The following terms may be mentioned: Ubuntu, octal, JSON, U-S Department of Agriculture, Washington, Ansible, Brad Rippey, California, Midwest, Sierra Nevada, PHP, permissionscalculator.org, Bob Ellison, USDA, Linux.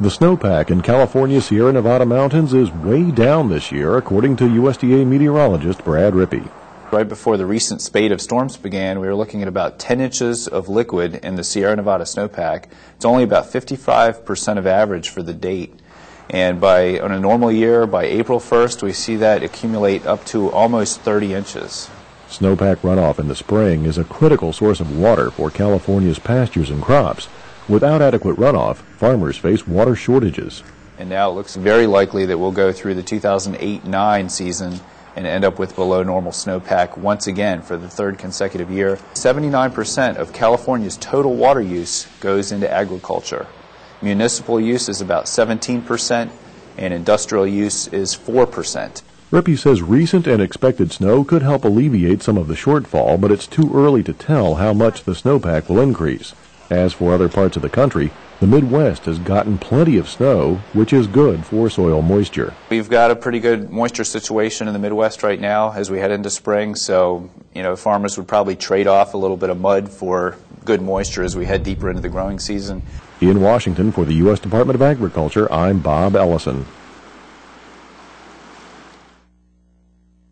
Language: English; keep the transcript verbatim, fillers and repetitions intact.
The snowpack in California's Sierra Nevada mountains is way down this year, according to U S D A meteorologist Brad Rippey. Right before the recent spate of storms began, we were looking at about ten inches of liquid in the Sierra Nevada snowpack. It's only about fifty-five percent of average for the date. And by, on a normal year, by April first, we see that accumulate up to almost thirty inches. Snowpack runoff in the spring is a critical source of water for California's pastures and crops. Without adequate runoff, farmers face water shortages. And now it looks very likely that we'll go through the two thousand eight nine season and end up with below normal snowpack once again for the third consecutive year. seventy-nine percent of California's total water use goes into agriculture. Municipal use is about seventeen percent, and industrial use is four percent. Rippey says recent and expected snow could help alleviate some of the shortfall, but it's too early to tell how much the snowpack will increase. As for other parts of the country, the Midwest has gotten plenty of snow, which is good for soil moisture. We've got a pretty good moisture situation in the Midwest right now as we head into spring, so you know farmers would probably trade off a little bit of mud for good moisture as we head deeper into the growing season. In Washington for the U S Department of Agriculture, I'm Bob Ellison.